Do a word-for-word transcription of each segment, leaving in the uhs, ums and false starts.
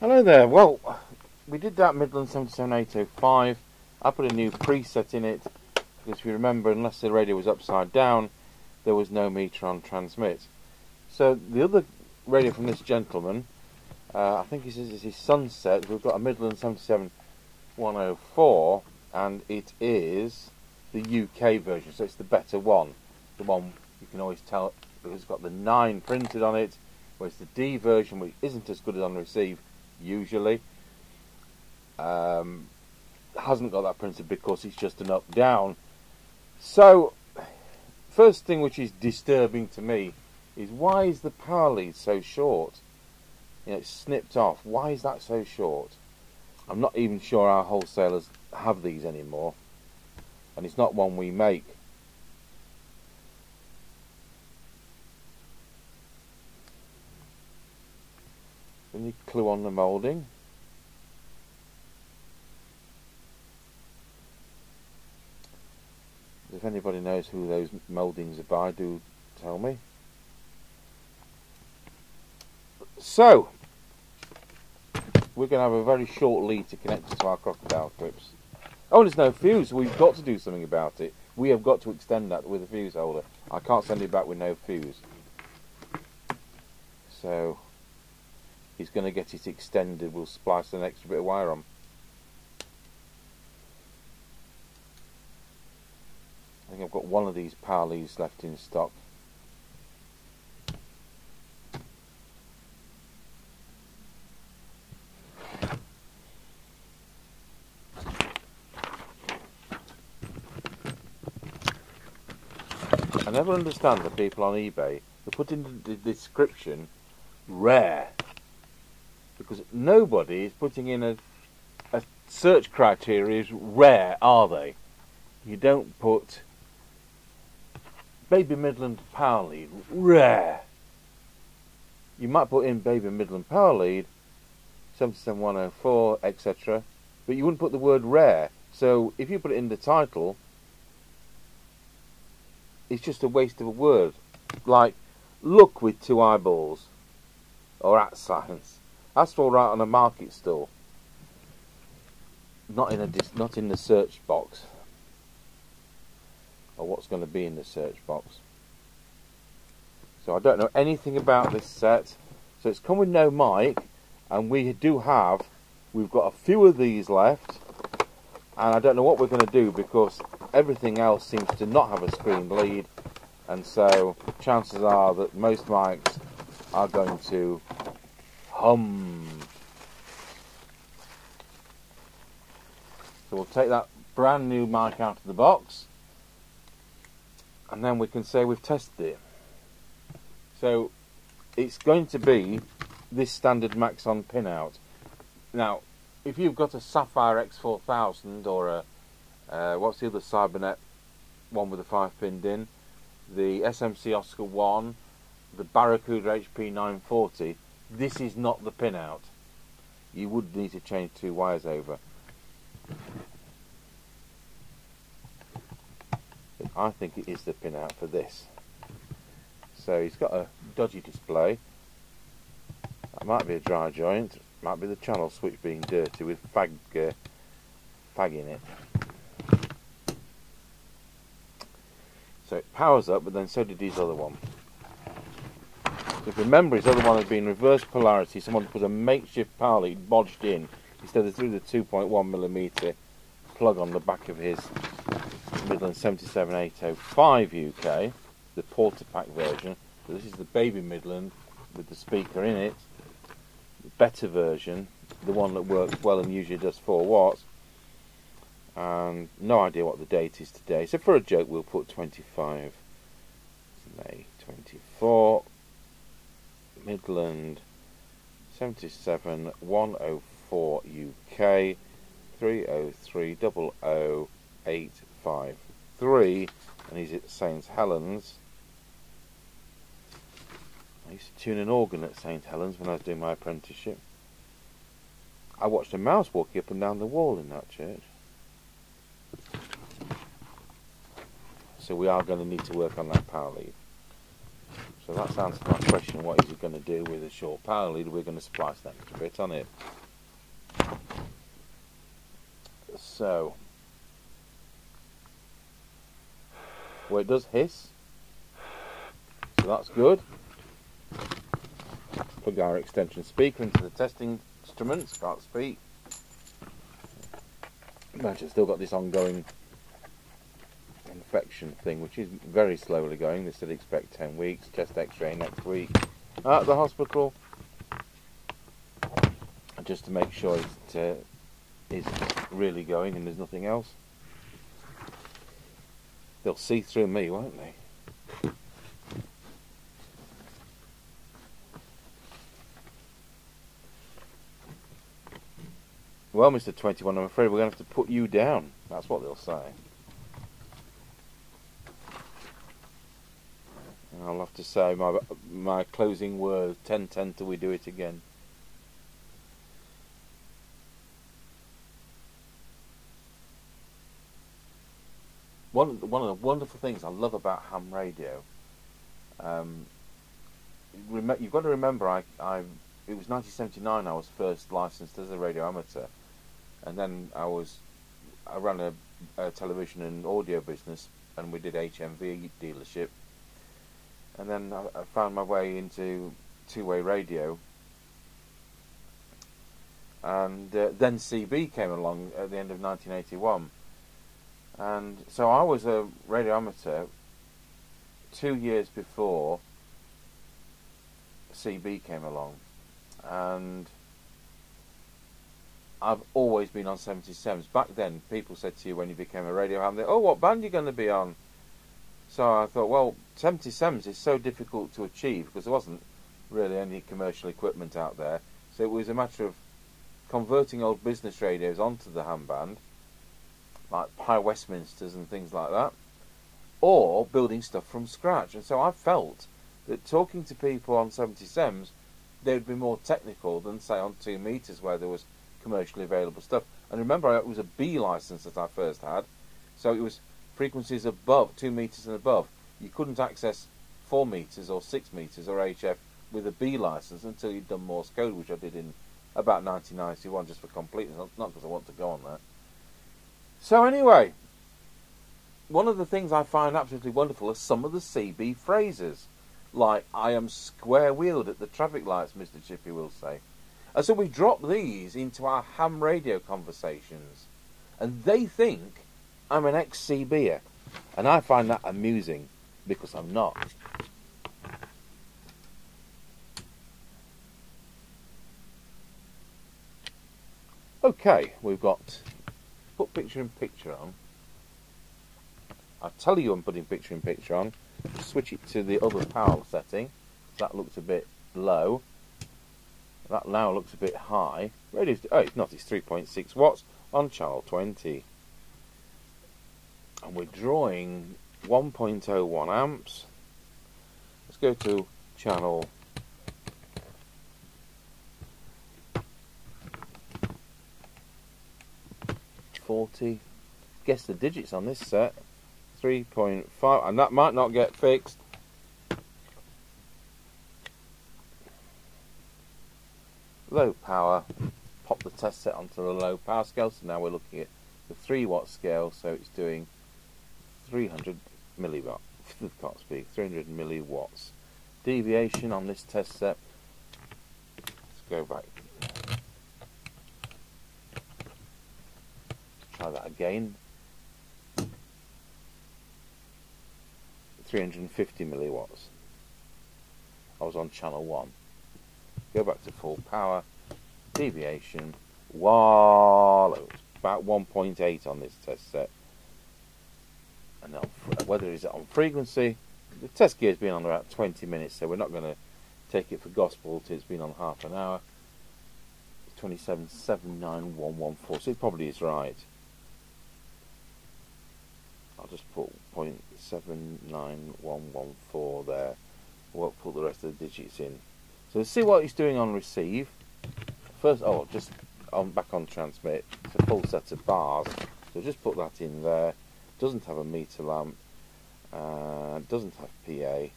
Hello there. Well, we did that Midland seven seven eight oh five. I put a new preset in it because if you remember, unless the radio was upside down, there was no meter on transmit. So the other radio from this gentleman, uh, I think he says it's his Sunset. We've got a Midland seven seven one oh four, and it is the U K version, so it's the better one. The one you can always tell because it's got the nine printed on it, whereas the D version, which isn't as good as on receive, usually um, hasn't got that printed because it's just an up down. So first thing which is disturbing to me is why is the power lead so short? You know, it's snipped off. Why is that so short? I'm not even sure our wholesalers have these anymore, and it's not one we make. Any clue on the moulding? If anybody knows who those mouldings are by, do tell me. So we're going to have a very short lead to connect to our crocodile clips. Oh, and there's no fuse. We've got to do something about it. We have got to extend that with a fuse holder. I can't send it back with no fuse. So he's going to get it extended. We'll splice an extra bit of wire on. I think I've got one of these power leads left in stock. I never understand the people on eBay who put in the description rare, because nobody is putting in a, a search criteria is rare, are they? You don't put Baby Midland power lead, rare. You might put in Baby Midland power lead, seven seven one oh four, et cetera, but you wouldn't put the word rare. So if you put it in the title, it's just a waste of a word. Like, look with two eyeballs, or at signs. That's all right on a market stall, not in a dis not in the search box, or what's going to be in the search box. So I don't know anything about this set. So it's come with no mic, and we do have we've got a few of these left, and I don't know what we're going to do because everything else seems to not have a screen lead, and so chances are that most mics are going to hum. So we'll take that brand new mic out of the box, and then we can say we've tested it. So it's going to be this standard Maxon pinout. Now, if you've got a Sapphire X four thousand or a uh, what's the other Cybernet one with a five pin D I N, the S M C Oscar one, the Barracuda H P nine forty. This is not the pin out. You would need to change two wires over. I think it is the pin out for this. So he's got a dodgy display. That might be a dry joint. Might be the channel switch being dirty with fag, uh, fag in it. So it powers up, but then so did his other one. If you remember, his other one had been reverse polarity. Someone put a makeshift power lead bodged in instead of through the two point one millimeter plug on the back of his Midland seven seven eight oh five U K, the Porter Pack version. So this is the Baby Midland with the speaker in it, the better version, the one that works well and usually does four watts. And no idea what the date is today, so for a joke we'll put twenty-five May twenty-four. Midland seven seven one oh four U K, three oh three oh oh eight five three, and he's at Saint Helens. I used to tune an organ at Saint Helens when I was doing my apprenticeship. I watched a mouse walking up and down the wall in that church. So we are going to need to work on that power lead. So that's answered my question, what is it going to do with a short power lead? We're going to splice that extra bit on it. So, well, it does hiss, so that's good. Plug our extension speaker into the testing instruments, can't speak. Imagine I've still got this ongoing infection thing, which is very slowly going. They still expect ten weeks, chest x-ray next week at the hospital, just to make sure it uh, is really going and there's nothing else. They'll see through me, won't they? Well, Mister twenty-one, I'm afraid we're going to have to put you down. That's what they'll say. And I'll have to say my my closing word, ten ten till we do it again. One of the, one of the wonderful things I love about ham radio, um, you've got to remember, I, I it was nineteen seventy-nine I was first licensed as a radio amateur, and then I was I ran a, a television and audio business, and we did H M V dealership, and then I, I found my way into two-way radio, and uh, then C B came along at the end of nineteen eighty-one. And so I was a radio amateur two years before C B came along, and I've always been on seventy-sevens. Back then, people said to you when you became a radio ham, they, oh, what band are you going to be on? So I thought, well, seventy-sevens is so difficult to achieve because there wasn't really any commercial equipment out there. So it was a matter of converting old business radios onto the ham band, like High Westminsters and things like that, or building stuff from scratch. And so I felt that talking to people on seventy-sevens, they would be more technical than, say, on two meters, where there was commercially available stuff. And remember, it was a B license that I first had, so it was frequencies above, two meters and above. You couldn't access four meters or six meters or H F with a B license until you'd done Morse code, which I did in about nineteen ninety-one, just for completeness, not because I want to go on that. So anyway, one of the things I find absolutely wonderful are some of the C B phrases, like, I am square-wheeled at the traffic lights, Mister Chippy will say. And so we drop these into our ham radio conversations, and they think I'm an ex-C B-er, and I find that amusing, because I'm not. Okay, we've got... put picture in picture on. I tell you I'm putting picture in picture on. Switch it to the other power setting. That looks a bit low. That now looks a bit high. Radio's, oh, it's not. It's three point six watts on channel twenty. And we're drawing one point oh one amps. Let's go to channel forty. Guess the digits on this set. three point five, and that might not get fixed. Low power. Pop the test set onto the low power scale. So now we're looking at the three watt scale. So it's doing three hundred milliwatts. Can't speak. three hundred milliwatts. Deviation on this test set. Let's go back. Try that again. three hundred fifty milliwatts. I was on channel one. Go back to full power. Deviation. Wow, it was about one point eight on this test set. And now, whether it's on frequency, the test gear's been on about twenty minutes, so we're not going to take it for gospel till it's been on half an hour. twenty-seven seven nine one one four. So it probably is right. I'll just put zero point seven nine one one four there. We'll put the rest of the digits in. So let's see what it's doing on receive. First, oh, just on back on transmit. It's a full set of bars. So just put that in there. Doesn't have a meter lamp. Uh, doesn't have P A.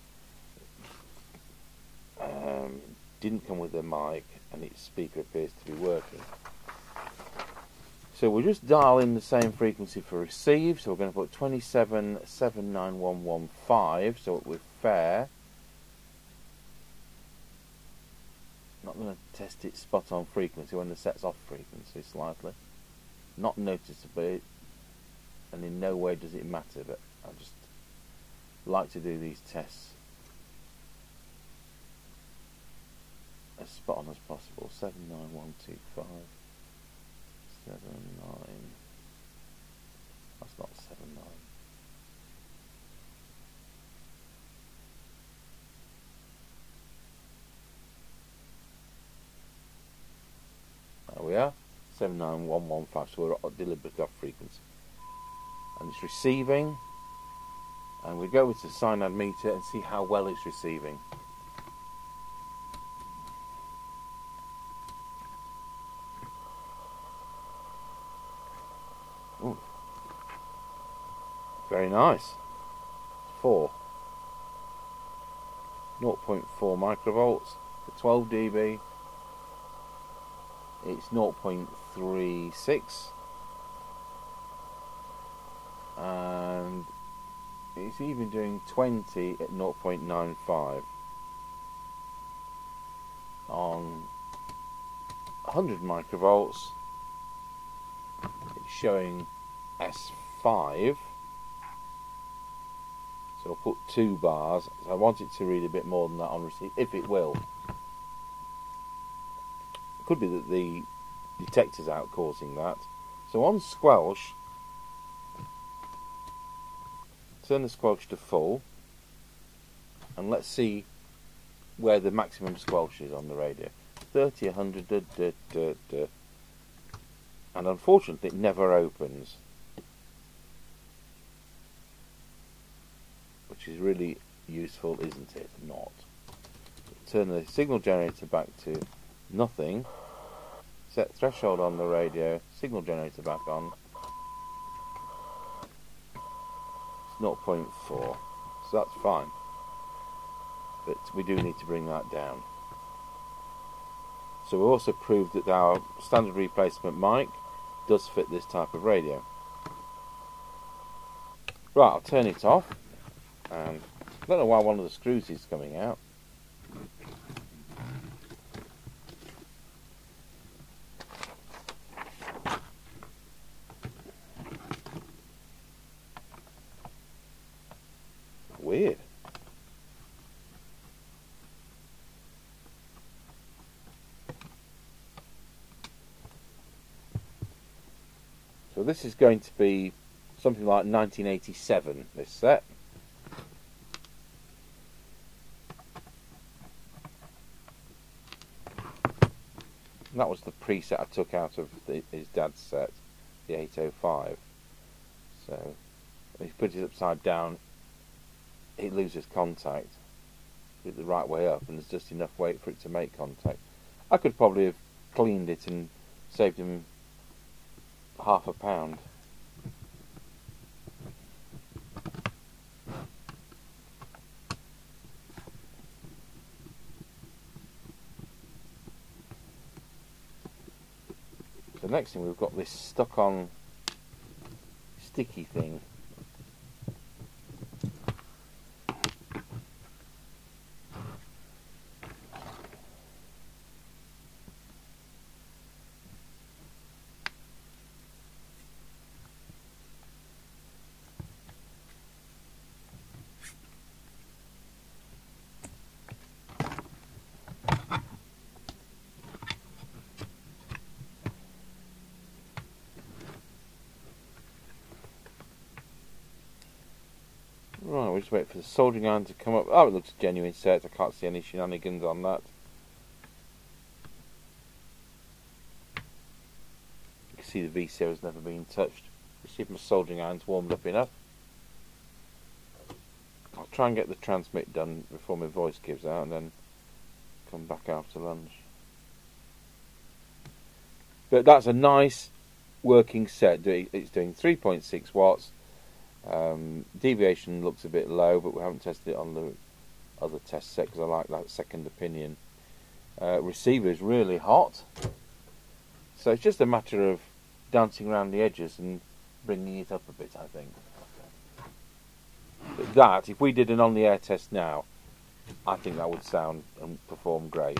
um, didn't come with a mic, and its speaker appears to be working. So we'll just dial in the same frequency for receive, so we're going to put twenty-seven seven nine one one five, so we're fair. Not going to test it spot on frequency when the set's off frequency slightly. Not noticeably, and in no way does it matter, but I just like to do these tests as spot on as possible. seven nine one two five. Seven nine. That's not seven nine. There we are. Seven nine one one five. So we're at a deliberate off frequency, and it's receiving. And we go with the Sinad meter and see how well it's receiving. Ooh. Very nice. Four. zero point four microvolts for twelve dB. It's zero point three six. And it's even doing twenty at zero point nine five. On one hundred microvolts, it's showing S five, so I'll put two bars. So I want it to read a bit more than that on receive, if it will. It could be that the detector's out causing that. So on squelch, turn the squelch to full, and let's see where the maximum squelch is on the radio. Thirty, one hundred, duh, duh, duh, duh. And unfortunately it never opens, which is really useful, isn't it? Not. Turn the signal generator back to nothing, set threshold on the radio, signal generator back on, it's zero point four, so that's fine, but we do need to bring that down. So we also proved that our standard replacement mic does fit this type of radio. Right, I'll turn it off. And I don't know why one of the screws is coming out. Weird. So this is going to be something like nineteen eighty-seven, this set. And that was the preset I took out of the, his dad's set, the eight oh five. So if you put it upside down, it loses contact. Put it the right way up, and there's just enough weight for it to make contact. I could probably have cleaned it and saved him half a pound. The next thing, we've got this stuck on sticky thing. Right, we'll just wait for the soldering iron to come up. Oh, it looks a genuine set. I can't see any shenanigans on that. You can see the V C O has never been touched. Let's see if my soldering iron's warmed up enough. I'll try and get the transmit done before my voice gives out, and then come back after lunch. But that's a nice working set. It's doing three point six watts. Um, deviation looks a bit low, but we haven't tested it on the other test set because I like that second opinion. Uh, receiver is really hot, so it's just a matter of dancing around the edges and bringing it up a bit, I think. But that, if we did an on-the-air test now, I think that would sound and perform great.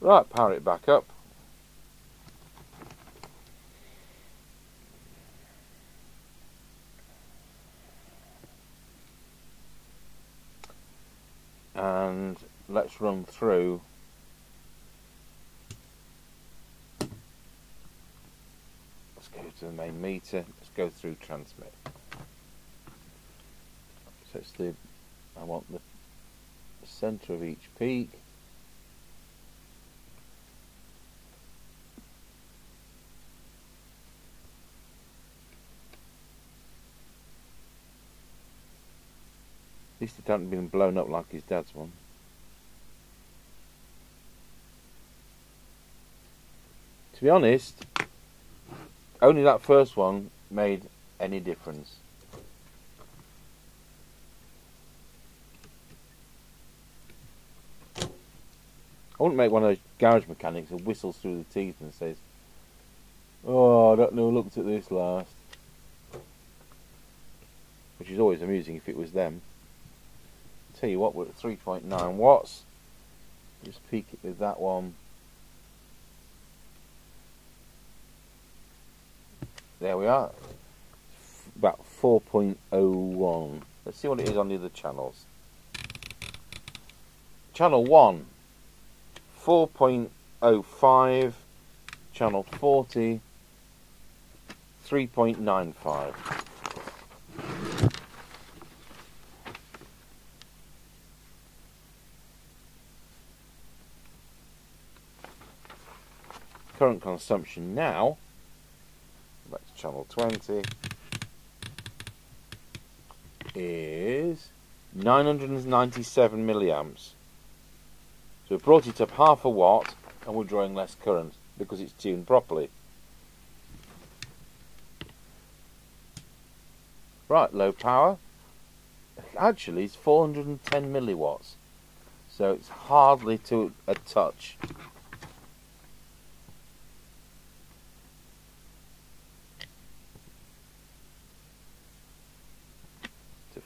Right, power it back up. And let's run through let's go to the main meter, let's go through transmit. So it's the I want the centre of each peak. At least it hadn't been blown up like his dad's one. To be honest, only that first one made any difference. I wouldn't make one of those garage mechanics who whistles through the teeth and says, "Oh, I don't know who looked at this last," which is always amusing if it was them. Tell you what, we're at three point nine watts. Just peak it with that one. There we are. About four point oh one. Let's see what it is on the other channels. Channel one, four point oh five. Channel forty, three point nine five. Current consumption now, back to channel twenty, is nine hundred ninety-seven milliamps. So we've brought it up half a watt and we're drawing less current because it's tuned properly. Right, low power. Actually it's four hundred ten milliwatts, so it's hardly to a touch.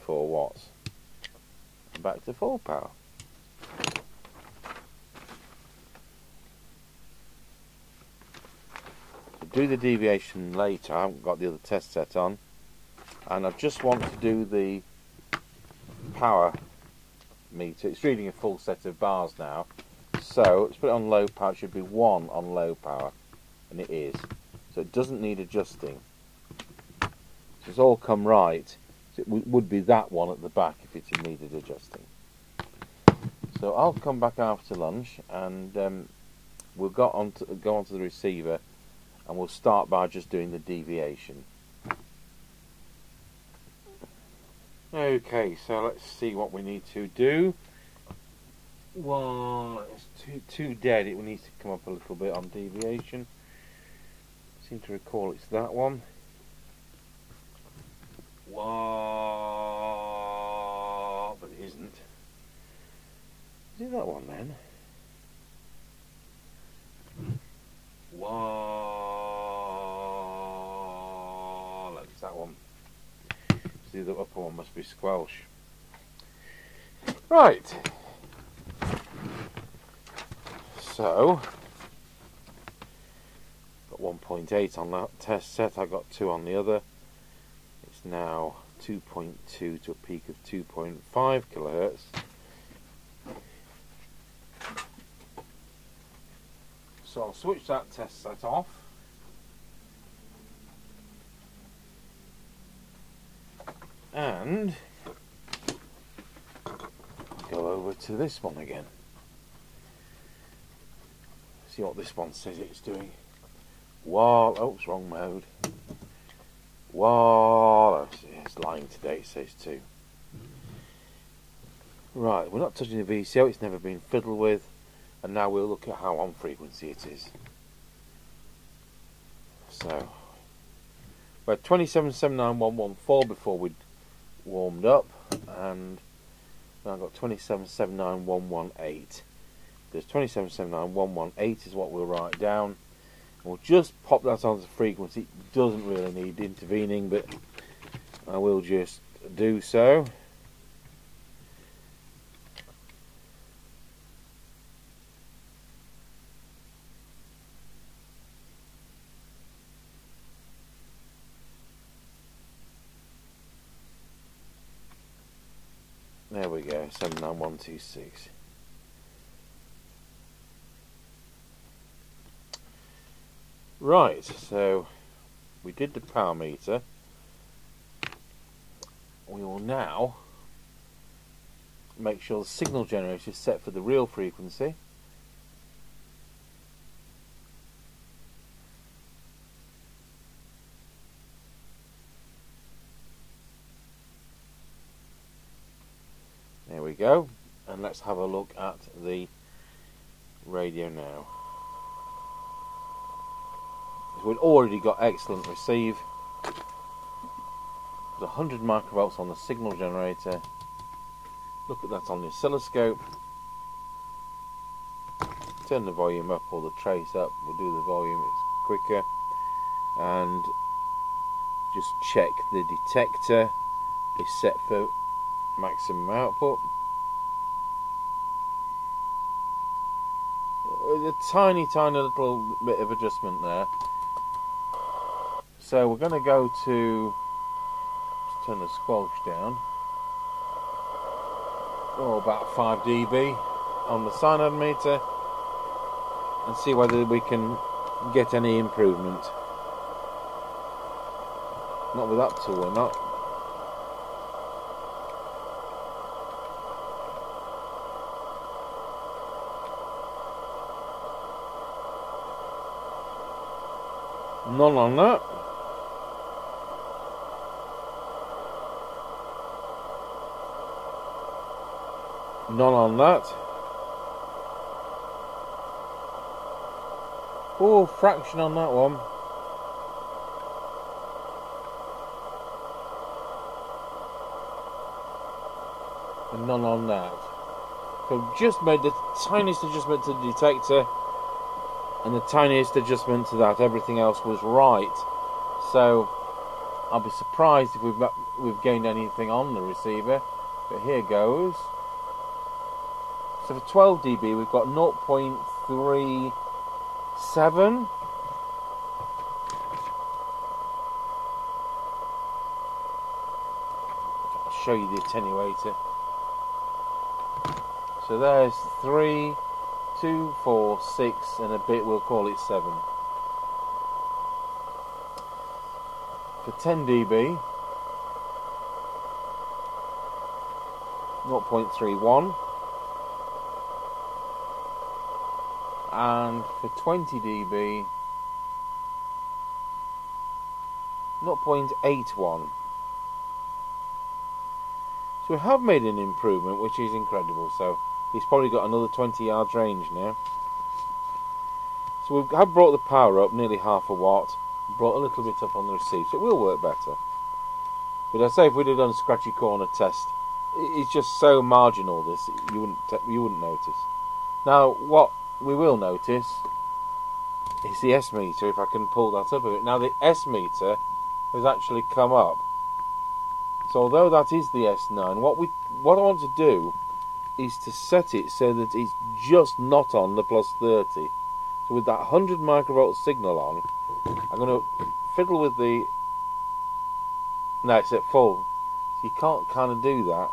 four watts, and back to full power. I'll do the deviation later. I haven't got the other test set on, and I just want to do the power meter. It's reading a full set of bars now, so let's put it on low power. It should be one on low power, and it is, so it doesn't need adjusting. So it's all come right. It would be that one at the back if it needed adjusting. So I'll come back after lunch and um, we'll go on to, go onto the receiver, and we'll start by just doing the deviation. Okay, so let's see what we need to do. Well, it's too, too dead. It needs to come up a little bit on deviation. I seem to recall it's that one. Wow, but it isn't. Is it that one then? Wow, look, it's that one. See, the upper one must be squelch. Right. So, got one point eight on that test set. I got two on the other. Now two point two to a peak of two point five kilohertz. So I'll switch that test set off. And go over to this one again. See what this one says it's doing. Wow, oh, it's wrong mode. Wow, it's lying today, it says too. Right, we're not touching the V C O, it's never been fiddled with, and now we'll look at how on frequency it is. So, we're at twenty-seven seven nine one one four before we'd warmed up. and then I've got twenty-seven seven nine one one eight. Because twenty-seven seven nine one one eight is what we'll write down. We'll just pop that onto the frequency. It doesn't really need intervening, but I will just do so. There we go, seven nine one two six. Right, so we did the power meter. We will now make sure the signal generator is set for the real frequency. There we go, and let's have a look at the radio now. We've already got excellent receive. There's one hundred microvolts on the signal generator. Look at that on the oscilloscope. Turn the volume up or the trace up. We'll do the volume, it's quicker. And just check the detector is set for maximum output. A tiny, tiny little bit of adjustment there. So we're going to go to, just turn the squelch down, oh, about five d B on the sinometer meter, and see whether we can get any improvement. Not with that tool or not. None on that. None on that. Oh, fraction on that one. And none on that. So I've just made the tiniest adjustment to the detector and the tiniest adjustment to that. Everything else was right. So I'll be surprised if we've, we've gained anything on the receiver. But here goes. So for twelve d B we've got zero point three seven. I'll show you the attenuator. So there's three, two, four, six and a bit, we'll call it seven. For ten d B, zero point three one. And for twenty d B, zero point eight one. So we have made an improvement, which is incredible. So he's probably got another twenty yards range now. So we have brought the power up nearly half a watt, brought a little bit up on the receive, so it will work better. But I say if we'd have done a scratchy corner test, it's just so marginal. This you wouldn't you wouldn't notice. Now what we will notice is the S meter, if I can pull that up a bit. Now the S meter has actually come up. So although that is the S nine, what we what I want to do is to set it so that it's just not on the plus thirty. So with that one hundred microvolt signal on, I'm going to fiddle with the... No, it's at full. So you can't kind of do that.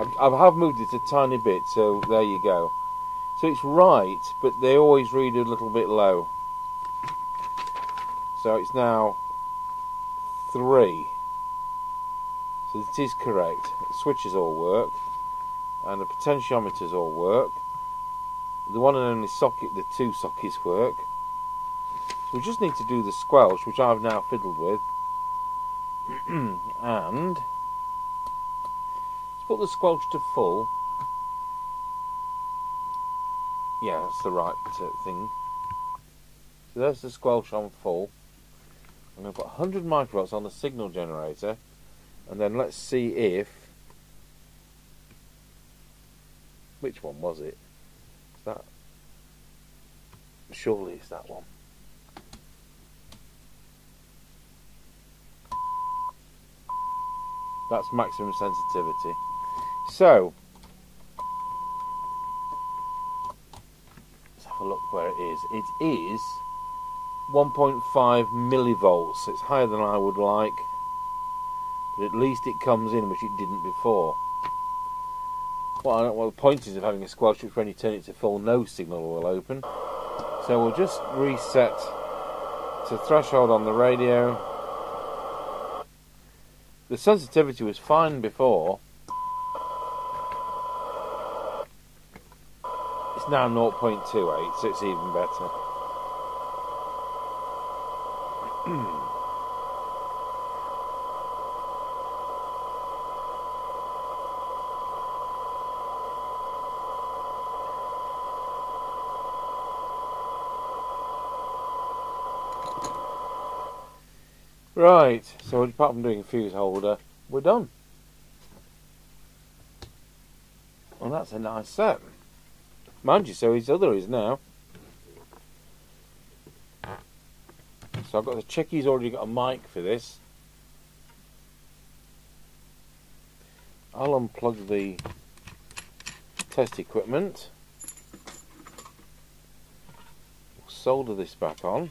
I, I have moved it a tiny bit, so there you go. So it's right, but they always read a little bit low. So it's now three. So it is correct. The switches all work, and the potentiometers all work. The one and only socket, the two sockets work. So we just need to do the squelch, which I've now fiddled with. And let's put the squelch to full. Yeah, that's the right uh, thing. So there's the squelch on full. I'm going to put one hundred microvolts on the signal generator, and then let's see if Which one was it? That, surely it's that one. That's maximum sensitivity. So let's have a look where it is. It is one point five millivolts. It's higher than I would like, but at least it comes in, which it didn't before. Well, I don't know what the point is of having a squelch, which when you turn it to full, no signal will open. So we'll just reset to threshold on the radio. The sensitivity was fine before. It's now zero point two eight, so it's even better. Right, so apart from doing a fuse holder, we're done. Well, that's a nice set. Mind you, so his other is now. So I've got to check he's already got a mic for this. I'll unplug the test equipment. We'll solder this back on.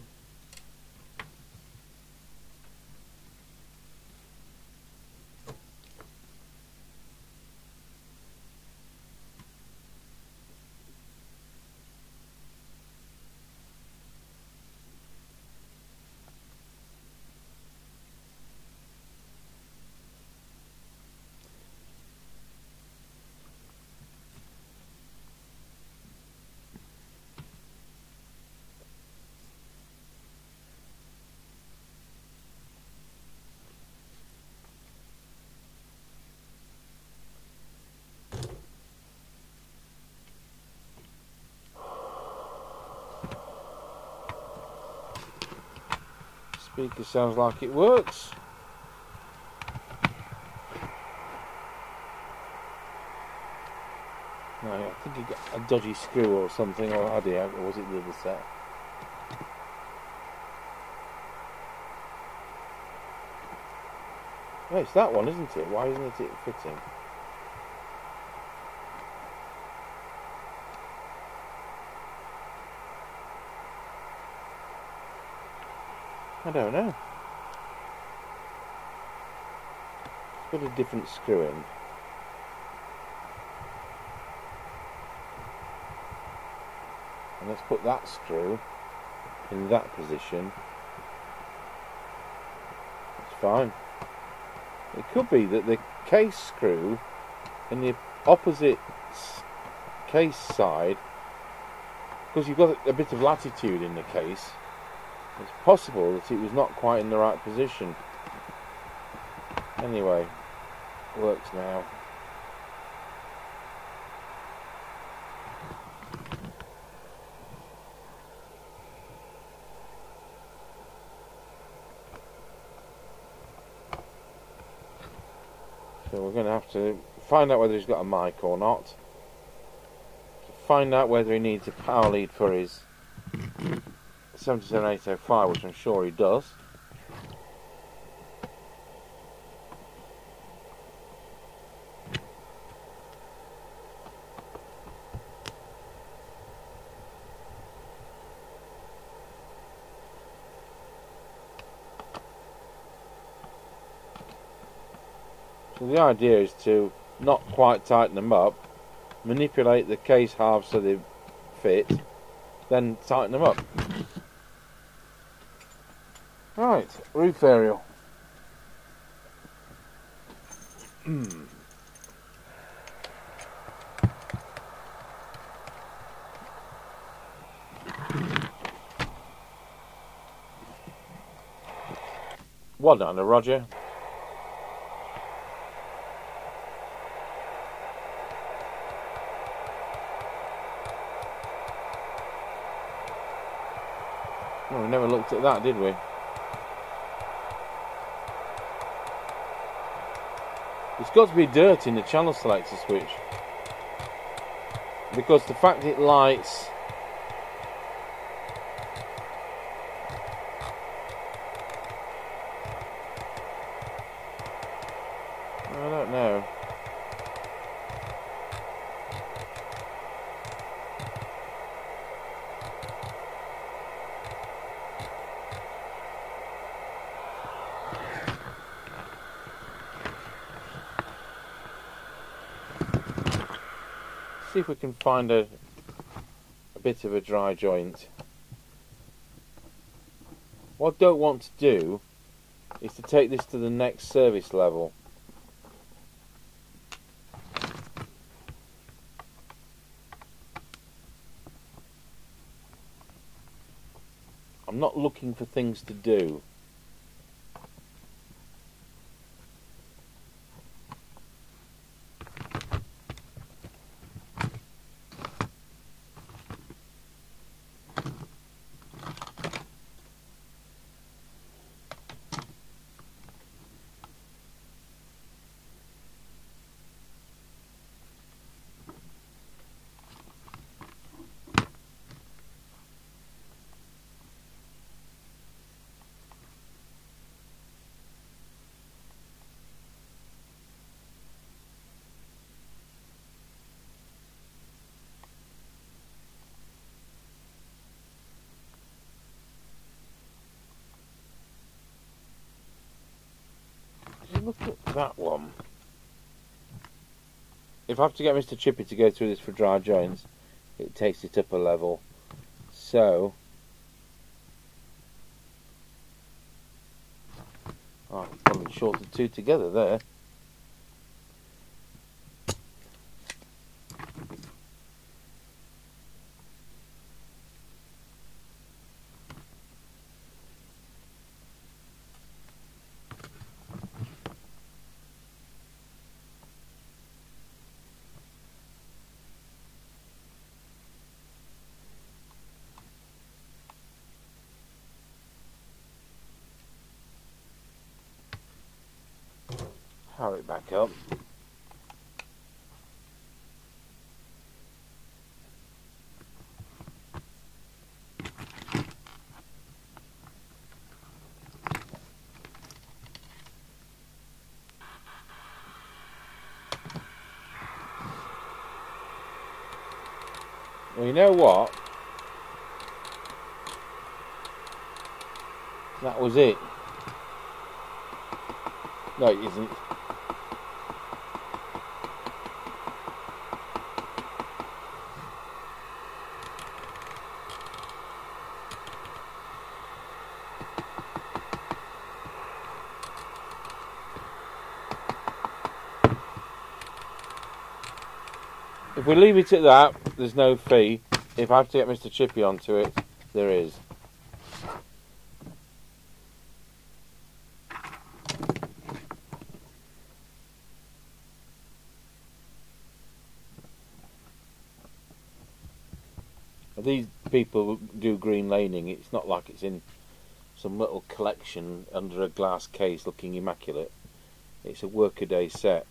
Speaker sounds like it works. No, I think you got a dodgy screw or something, or had he, or was it the other set? No, it's that one, isn't it? Why isn't it fitting? I don't know. It's got a different screw in. And let's put that screw in that position. It's fine. It could be that the case screw in the opposite case side, because you've got a bit of latitude in the case, it's possible that it was not quite in the right position. Anyway, works now. So we're going to have to find out whether he's got a mic or not. To find out whether he needs a power lead for his seventy-seven eight oh five, which I'm sure he does. So the idea is to not quite tighten them up, manipulate the case halves so they fit, then tighten them up. Right, roof aerial. Well done, Roger. Well, we never looked at that, did we? There's got to be dirt in the channel selector switch. because the fact it lights I don't know. See if we can find a, a bit of a dry joint. What I don't want to do is to take this to the next service level. I'm not looking for things to do. Look at that one. If I have to get Mister Chippy to go through this for dry joints, it takes it up a level. So oh, I'm probably shorted two together there. Power it back up. Well, you know what? That was it. No, it isn't. If we leave it at that, there's no fee. If I have to get Mister Chippy onto it, there is. These people do green laning. It's not like it's in some little collection under a glass case looking immaculate. It's a workaday set.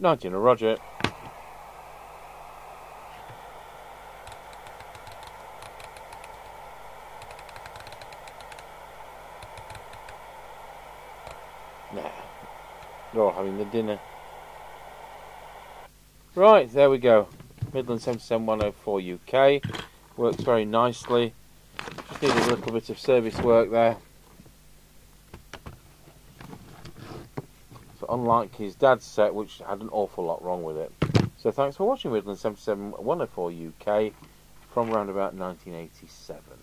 nineteen, roger. Nah, they're all having the dinner. Right, there we go. Midland seven seven one oh four U K. Works very nicely. Just need a little bit of service work there. Unlike his dad's set, which had an awful lot wrong with it. So thanks for watching Midland seven seven one oh four U K. from around about nineteen eighty-seven.